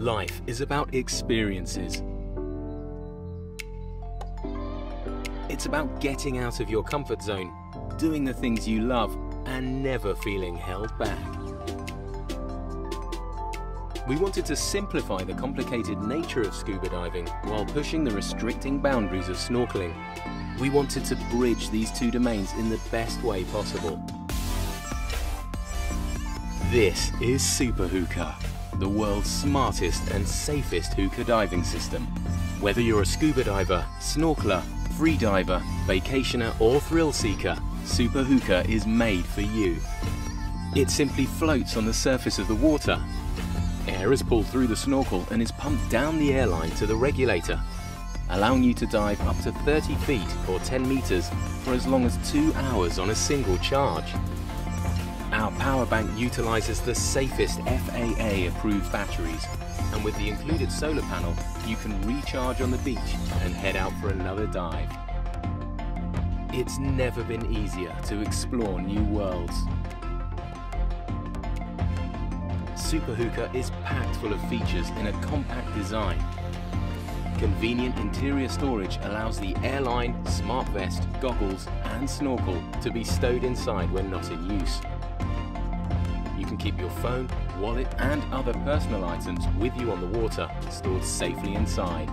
Life is about experiences. It's about getting out of your comfort zone, doing the things you love, and never feeling held back. We wanted to simplify the complicated nature of scuba diving while pushing the restricting boundaries of snorkeling. We wanted to bridge these two domains in the best way possible. This is Supa Huka, the world's smartest and safest hookah diving system. Whether you're a scuba diver, snorkeler, free diver, vacationer or thrill seeker, Supa Huka is made for you. It simply floats on the surface of the water. Air is pulled through the snorkel and is pumped down the airline to the regulator, allowing you to dive up to 30 feet or 10 meters for as long as 2 hours on a single charge. Our power bank utilizes the safest FAA-approved batteries, and with the included solar panel, you can recharge on the beach and head out for another dive. It's never been easier to explore new worlds. Supa Huka is packed full of features in a compact design. Convenient interior storage allows the airline, smart vest, goggles and snorkel to be stowed inside when not in use. You can keep your phone, wallet and other personal items with you on the water, stored safely inside.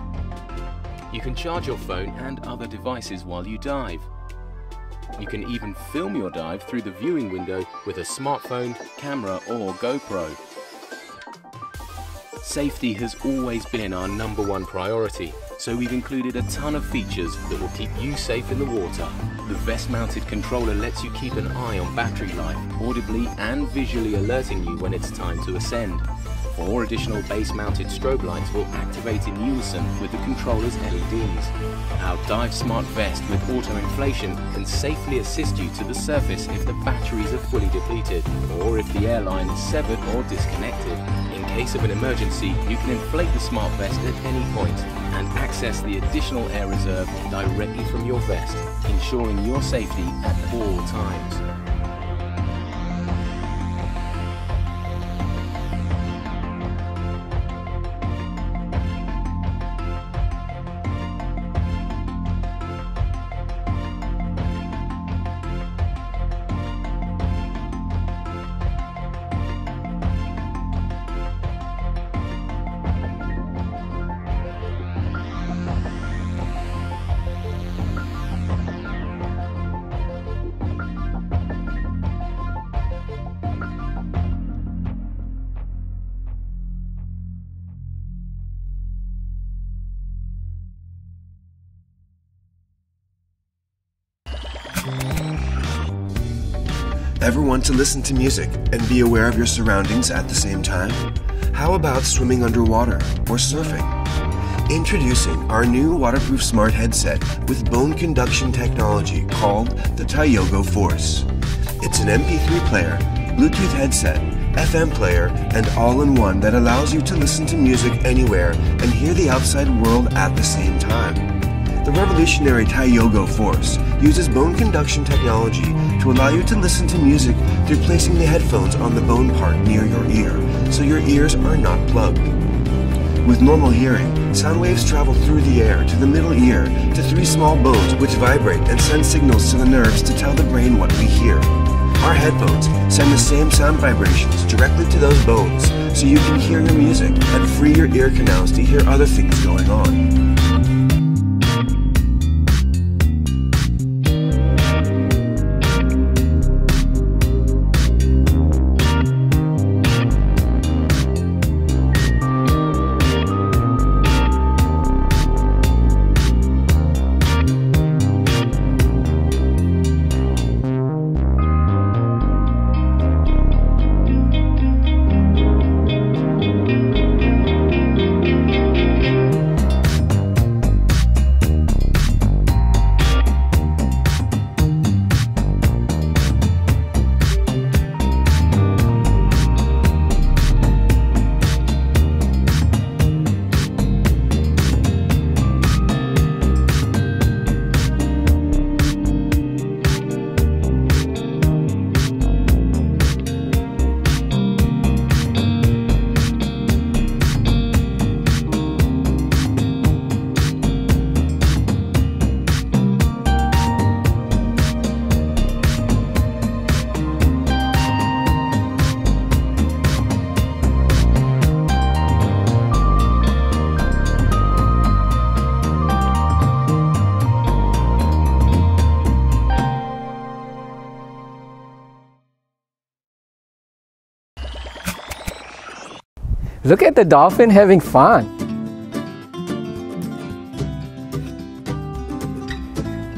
You can charge your phone and other devices while you dive. You can even film your dive through the viewing window with a smartphone, camera or GoPro. Safety has always been our #1 priority, so we've included a ton of features that will keep you safe in the water. The vest-mounted controller lets you keep an eye on battery life, audibly and visually alerting you when it's time to ascend. 4 additional base-mounted strobe lights will activate in unison with the controller's LEDs. Our dive smart vest with auto-inflation can safely assist you to the surface if the batteries are fully depleted, or if the airline is severed or disconnected. In case of an emergency, you can inflate the smart vest at any point and access the additional air reserve directly from your vest, ensuring your safety at all times. Ever want to listen to music and be aware of your surroundings at the same time? How about swimming underwater or surfing? Introducing our new waterproof smart headset with bone conduction technology called the TaiyoGo Force. It's an MP3 player, Bluetooth headset, FM player, and all-in-one that allows you to listen to music anywhere and hear the outside world at the same time. The revolutionary TaiyoGo Force uses bone conduction technology to allow you to listen to music through placing the headphones on the bone part near your ear, so your ears are not plugged. With normal hearing, sound waves travel through the air to the middle ear to 3 small bones which vibrate and send signals to the nerves to tell the brain what we hear. Our headphones send the same sound vibrations directly to those bones, so you can hear your music and free your ear canals to hear other things going on. Look at the dolphin having fun.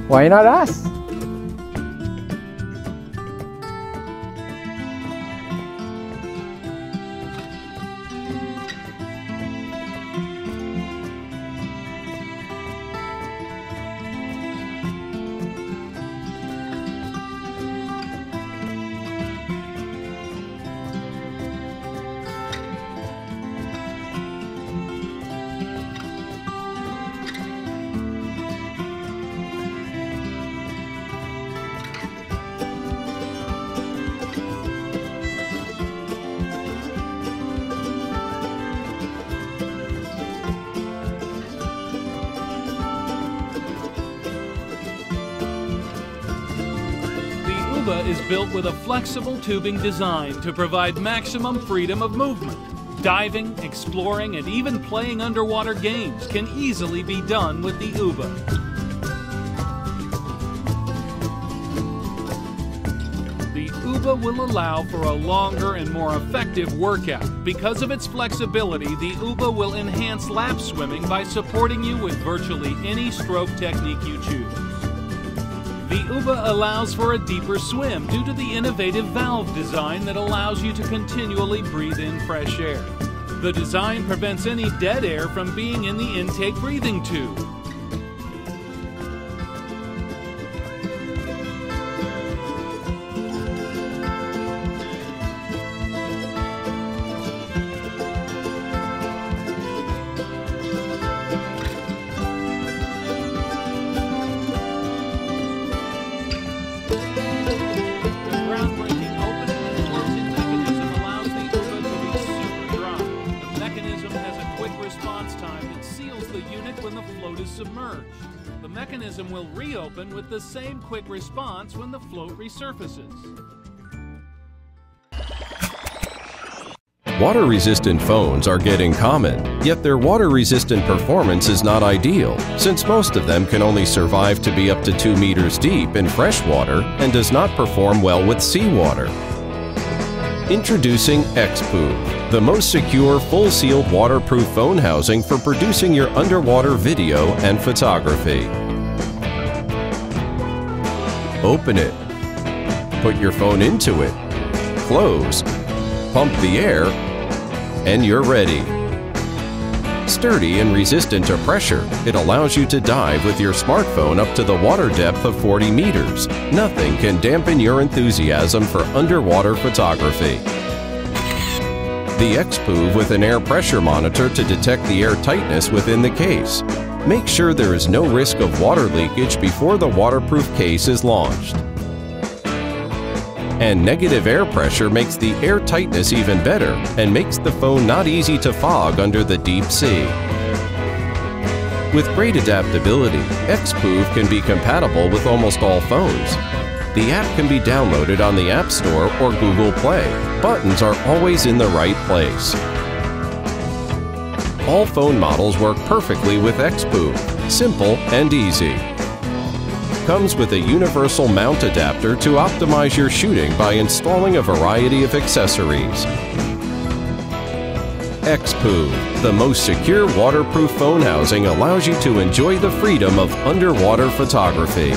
Why not us? UBA is built with a flexible tubing design to provide maximum freedom of movement. Diving, exploring, and even playing underwater games can easily be done with the UBA. The UBA will allow for a longer and more effective workout. Because of its flexibility, the UBA will enhance lap swimming by supporting you with virtually any stroke technique you choose. The UBA allows for a deeper swim due to the innovative valve design that allows you to continually breathe in fresh air. The design prevents any dead air from being in the intake breathing tube. Submerged. The mechanism will reopen with the same quick response when the float resurfaces. Water-resistant phones are getting common, yet their water-resistant performance is not ideal, since most of them can only survive to be up to 2 meters deep in fresh water and does not perform well with seawater. Introducing Xpoovv, the most secure full-sealed waterproof phone housing for producing your underwater video and photography. Open it. Put your phone into it. Close. Pump the air. And you're ready. Sturdy and resistant to pressure, it allows you to dive with your smartphone up to the water depth of 40 meters. Nothing can dampen your enthusiasm for underwater photography. The Xpoovv with an air pressure monitor to detect the air tightness within the case. Make sure there is no risk of water leakage before the waterproof case is launched. And negative air pressure makes the air tightness even better and makes the phone not easy to fog under the deep sea. With great adaptability, Xpoovv can be compatible with almost all phones. The app can be downloaded on the App Store or Google Play. Buttons are always in the right place. All phone models work perfectly with Xpoovv, simple and easy. Comes with a universal mount adapter to optimize your shooting by installing a variety of accessories. Xpoovv, the most secure waterproof phone housing, allows you to enjoy the freedom of underwater photography.